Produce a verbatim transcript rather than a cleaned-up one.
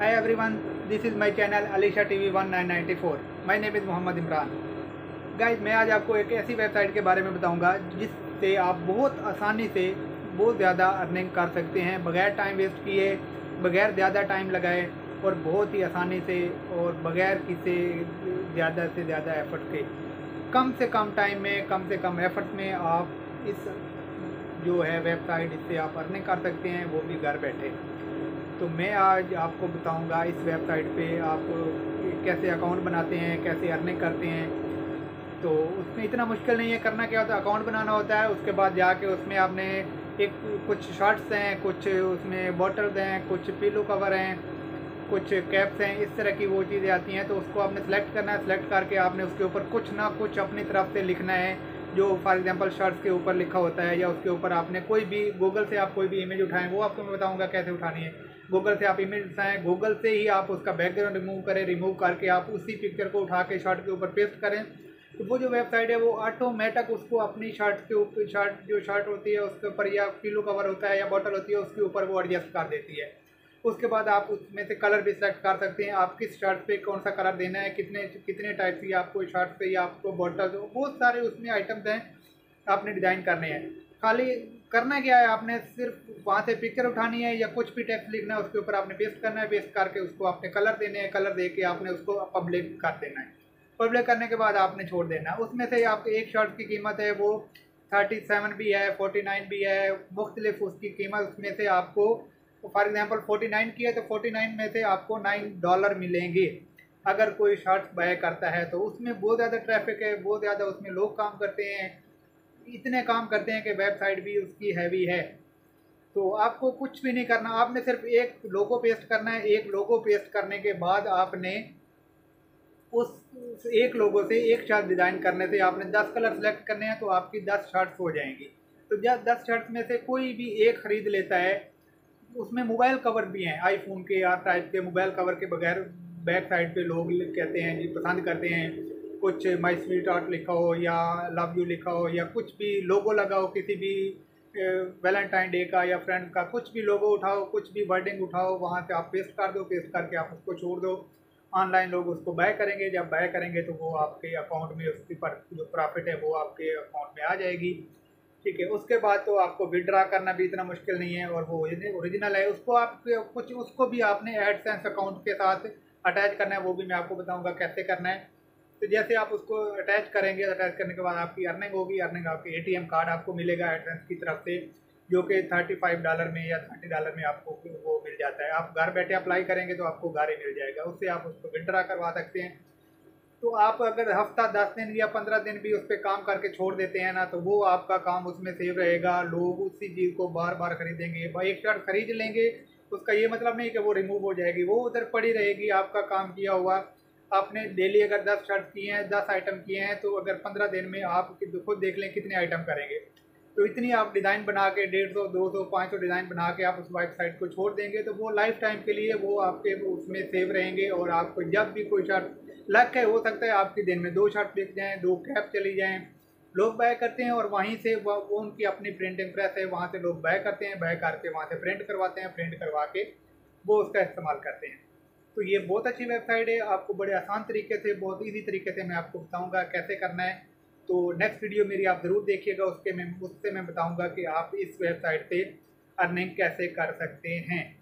Hi everyone, this is my channel Alisha T V nineteen ninety-four. My name is Mohammad Imran. Guys, मैं आज आपको एक ऐसी website के बारे में बताऊंगा जिससे आप बहुत आसानी से बहुत ज़्यादा अर्निंग कर सकते हैं बगैर टाइम वेस्ट किए, बगैर ज़्यादा टाइम लगाए और बहुत ही आसानी से और बगैर किसी ज़्यादा से ज़्यादा एफर्ट के कम से कम टाइम में, कम से कम एफर्ट में आप इस जो है वेबसाइट इससे आप अर्निंग कर सकते हैं, वो भी घर बैठे। तो मैं आज आपको बताऊंगा इस वेबसाइट पे आप कैसे अकाउंट बनाते हैं, कैसे अर्निंग करते हैं। तो उसमें इतना मुश्किल नहीं है, करना क्या होता है, अकाउंट बनाना होता है। उसके बाद जाके उसमें आपने एक कुछ शर्ट्स हैं, कुछ उसमें बॉटल्स हैं, कुछ पिलो कवर हैं, कुछ कैप्स हैं, इस तरह की वो चीज़ें आती हैं। तो उसको आपने सेलेक्ट करना है, सेलेक्ट करके आपने उसके ऊपर कुछ ना कुछ अपनी तरफ से लिखना है। जो फॉर एग्जांपल शर्ट्स के ऊपर लिखा होता है या उसके ऊपर आपने कोई भी गूगल से आप कोई भी इमेज उठाएं, वो आपको मैं बताऊंगा कैसे उठानी है। गूगल से आप इमेज उठाएं, गूगल से ही आप उसका बैकग्राउंड रिमूव करें, रिमूव करके आप उसी पिक्चर को उठा के शर्ट के ऊपर पेस्ट करें। तो वो जो वेबसाइट है वो ऑटोमेटिक उसको अपनी शर्ट के ऊपर, शर्ट जो शर्ट होती है उसके ऊपर या पिलो कवर होता है या बॉटल होती है उसके ऊपर वो एडजस्ट कर देती है। उसके बाद आप उसमें से कलर भी सेलेक्ट कर सकते हैं, आप किस शर्ट पे कौन सा कलर देना है, कितने कितने टाइप की आपको शर्ट पे या आपको बॉटल, बहुत सारे उसमें आइटम्स हैं आपने डिज़ाइन करने हैं। खाली करना क्या है, आपने सिर्फ वहाँ से पिक्चर उठानी है या कुछ भी टेक्स्ट लिखना है, उसके ऊपर आपने पेस्ट करना है, पेस्ट करके उसको आपने कलर देने हैं, कलर दे के आपने उसको पब्लिक कर देना है। पब्लिक करने के बाद आपने छोड़ देना है। उसमें से आपके एक शर्ट की कीमत है वो थर्टी सेवन भी है, फोर्टी नाइन भी है, मुख्तलिफ उसकी कीमत। उसमें से आपको फॉर एग्जांपल फोर्टी नाइन की है तो फोर्टी नाइन में से आपको नाइन डॉलर मिलेंगे अगर कोई शर्ट्स बाय करता है। तो उसमें बहुत ज़्यादा ट्रैफिक है, बहुत ज़्यादा उसमें लोग काम करते हैं, इतने काम करते हैं कि वेबसाइट भी उसकी हैवी है। तो आपको कुछ भी नहीं करना, आपने सिर्फ एक लोगो पेस्ट करना है। एक लोगो पेस्ट करने के बाद आपने उस एक लोगो से एक शर्ट डिज़ाइन करने से आपने दस कलर सेलेक्ट करने हैं, तो आपकी दस शर्ट्स हो जाएंगी। तो जब दस शर्ट्स में से कोई भी एक ख़रीद लेता है, उसमें मोबाइल कवर भी हैं, आईफोन के या टाइप के मोबाइल कवर के बगैर बैक साइड पे लोग कहते हैं जी पसंद करते हैं, कुछ माय स्वीट हार्ट लिखा हो या लव यू लिखा हो या कुछ भी लोगो लगा हो किसी भी वैलेंटाइन डे का या फ्रेंड का, कुछ भी लोगो उठाओ, कुछ भी वर्डिंग उठाओ, वहाँ से आप पेस्ट कर दो, पेस्ट करके आप उसको छोड़ दो। ऑनलाइन लोग उसको बाय करेंगे, जब बाय करेंगे तो वो आपके अकाउंट में उसकी पर जो प्रॉफिट है वो आपके अकाउंट में आ जाएगी, ठीक है। उसके बाद तो आपको विड्रा करना भी इतना मुश्किल नहीं है और वो ओरिजिनल है, उसको आप कुछ उसको भी आपने एडसेंस अकाउंट के साथ अटैच करना है, वो भी मैं आपको बताऊंगा कैसे करना है। तो जैसे आप उसको अटैच करेंगे, अटैच करने के बाद आपकी अर्निंग होगी, अर्निंग आपके एटीएम कार्ड आपको मिलेगा एडसेंस की तरफ से, जो कि थर्टी फाइव डॉलर में या थर्टी डॉलर में आपको वो मिल जाता है। आप घर बैठे अप्लाई करेंगे तो आपको घर ही मिल जाएगा, उससे आप उसको विड्रा करवा सकते हैं। तो आप अगर हफ्ता दस दिन या पंद्रह दिन भी उस पर काम करके छोड़ देते हैं ना, तो वो आपका काम उसमें सेव रहेगा। लोग उसी चीज़ को बार बार खरीदेंगे, भाई एक शर्ट खरीद लेंगे उसका ये मतलब नहीं कि वो रिमूव हो जाएगी, वो उधर पड़ी रहेगी आपका काम किया हुआ। आपने डेली अगर दस शर्ट किए हैं, दस आइटम किए हैं, तो अगर पंद्रह दिन में आप खुद देख लें कितने आइटम करेंगे। तो इतनी आप डिज़ाइन बना के डेढ़ सौ दो सौ पाँच सौ डिज़ाइन बना के आप उस वेबसाइट को छोड़ देंगे, तो वो लाइफ टाइम के लिए वो आपके उसमें सेव रहेंगे। और आपको जब भी कोई शर्ट लग के, हो सकता है आपके दिन में दो शर्ट बिक जाएँ, दो कैप चली जाएँ, लोग बाय करते हैं और वहीं से वो उनकी अपनी प्रिंटिंग प्रेस है, वहाँ से लोग बाय करते हैं, बाय करके वहाँ से प्रिंट करवाते हैं, प्रिंट करवा के वो उसका इस्तेमाल करते हैं। तो ये बहुत अच्छी वेबसाइट है, आपको बड़े आसान तरीके से, बहुत ईजी तरीके से मैं आपको बताऊँगा कैसे करना है। तो नेक्स्ट वीडियो मेरी आप ज़रूर देखिएगा, उसके मैं उससे मैं बताऊँगा कि आप इस वेबसाइट से अर्निंग कैसे कर सकते हैं।